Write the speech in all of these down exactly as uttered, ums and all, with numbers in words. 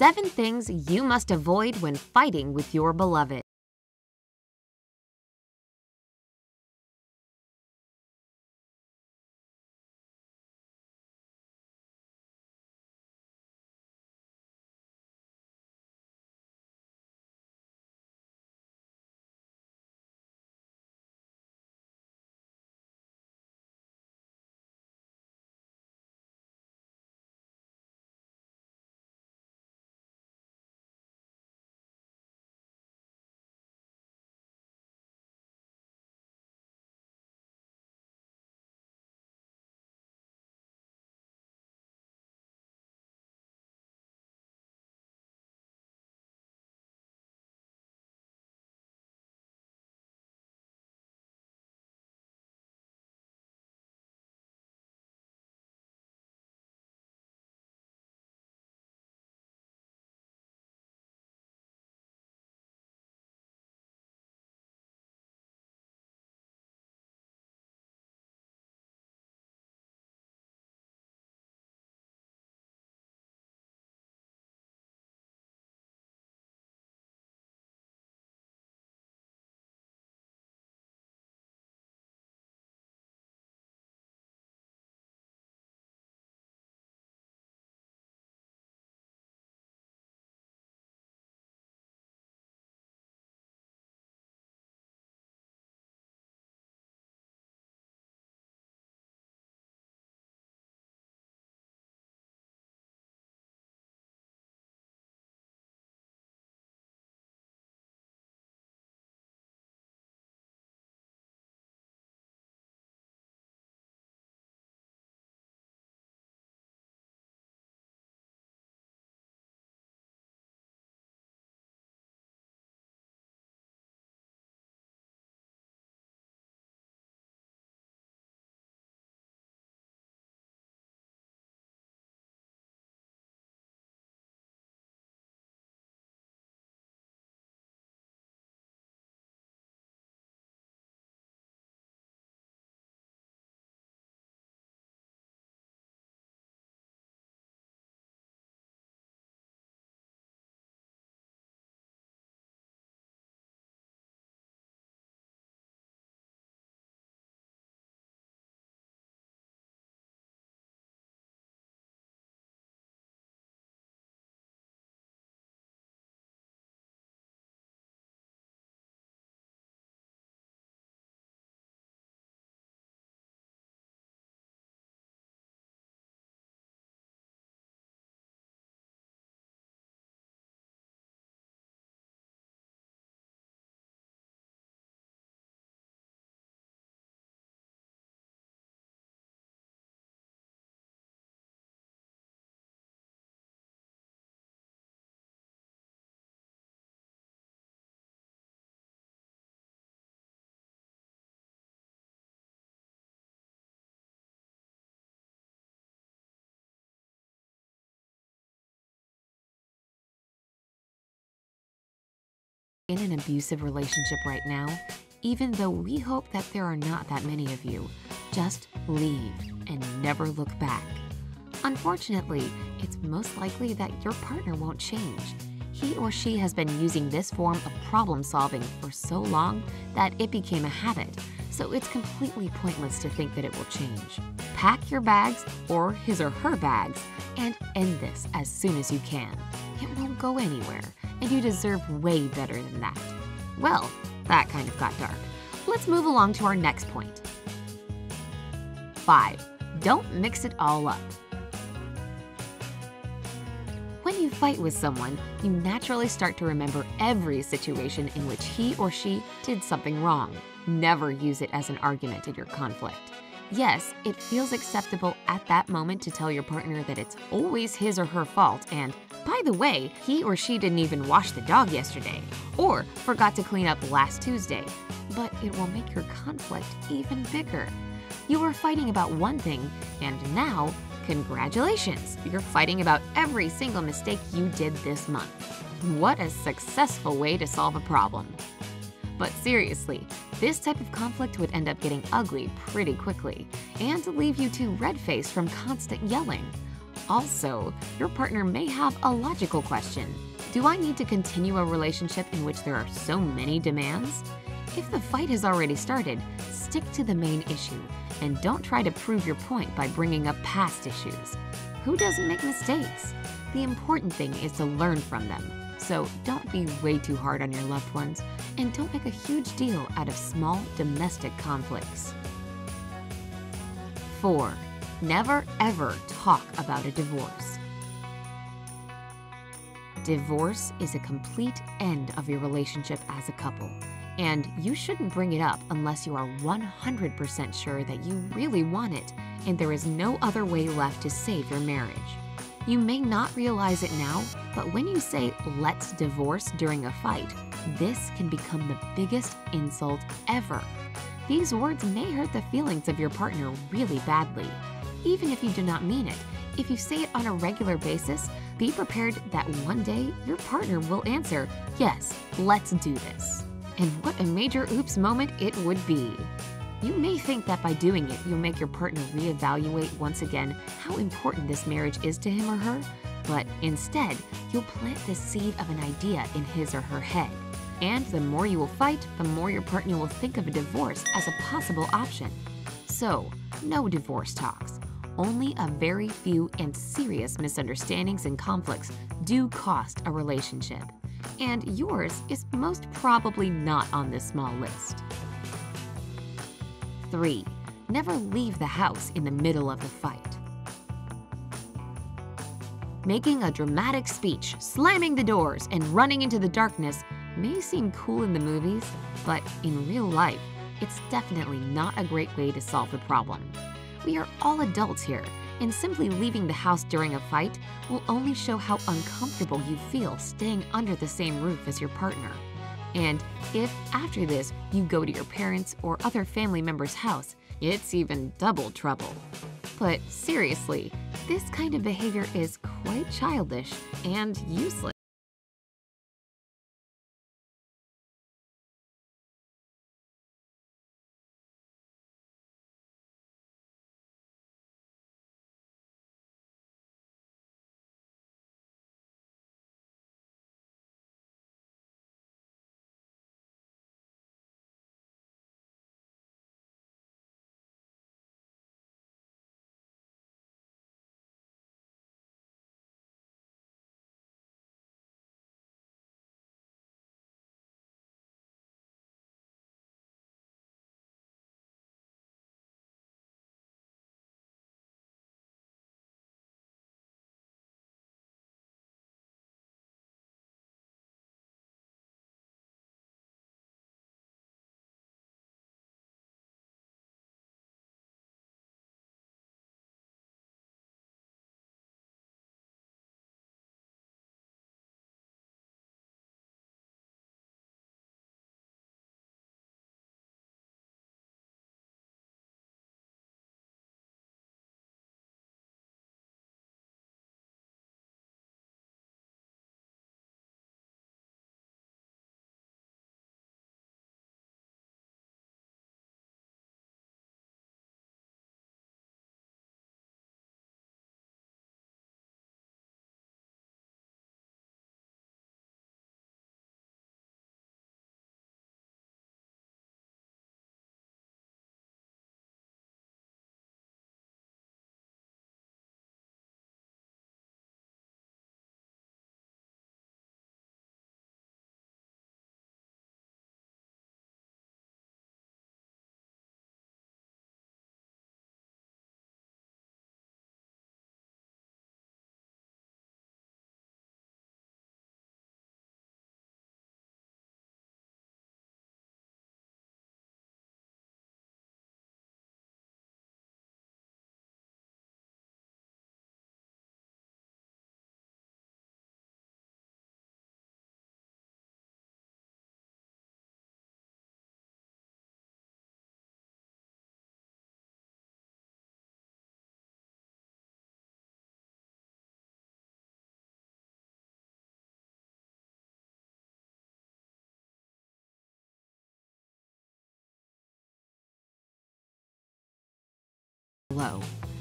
Seven things you must avoid when fighting with your beloved. In an abusive relationship right now, even though we hope that there are not that many of you, just leave and never look back. Unfortunately, it's most likely that your partner won't change. He or she has been using this form of problem solving for so long that it became a habit, so it's completely pointless to think that it will change. Pack your bags, or his or her bags, and end this as soon as you can. It won't go anywhere, and you deserve way better than that. Well, that kind of got dark. Let's move along to our next point. Five. Don't mix it all up. When you fight with someone, you naturally start to remember every situation in which he or she did something wrong. Never use it as an argument in your conflict. Yes, it feels acceptable at that moment to tell your partner that it's always his or her fault and, by the way, he or she didn't even wash the dog yesterday, or forgot to clean up last Tuesday. But it will make your conflict even bigger. You were fighting about one thing, and now, congratulations, you're fighting about every single mistake you did this month. What a successful way to solve a problem. But seriously, this type of conflict would end up getting ugly pretty quickly, and leave you two red-faced from constant yelling. Also, your partner may have a logical question. Do I need to continue a relationship in which there are so many demands? If the fight has already started, stick to the main issue and don't try to prove your point by bringing up past issues. Who doesn't make mistakes? The important thing is to learn from them. So don't be way too hard on your loved ones, and don't make a huge deal out of small domestic conflicts. four. Never ever talk about a divorce. Divorce is a complete end of your relationship as a couple, and you shouldn't bring it up unless you are one hundred percent sure that you really want it and there is no other way left to save your marriage. You may not realize it now, but when you say, "let's divorce" during a fight, this can become the biggest insult ever. These words may hurt the feelings of your partner really badly. Even if you do not mean it, if you say it on a regular basis, be prepared that one day your partner will answer, "Yes, let's do this." And what a major oops moment it would be. You may think that by doing it, you'll make your partner reevaluate once again how important this marriage is to him or her, but instead, you'll plant the seed of an idea in his or her head. And the more you will fight, the more your partner will think of a divorce as a possible option. So, no divorce talks. Only a very few and serious misunderstandings and conflicts do cost a relationship. And yours is most probably not on this small list. three. Never leave the house in the middle of a fight. Making a dramatic speech, slamming the doors, and running into the darkness may seem cool in the movies, but in real life, it's definitely not a great way to solve the problem. We are all adults here, and simply leaving the house during a fight will only show how uncomfortable you feel staying under the same roof as your partner. And if, after this, you go to your parents' or other family members' house, it's even double trouble. But seriously, this kind of behavior is quite childish and useless.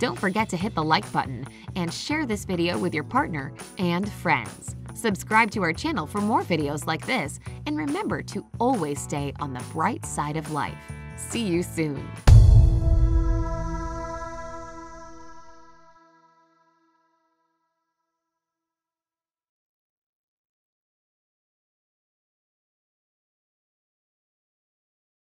Don't forget to hit the like button and share this video with your partner and friends. Subscribe to our channel for more videos like this, and remember to always stay on the bright side of life. See you soon!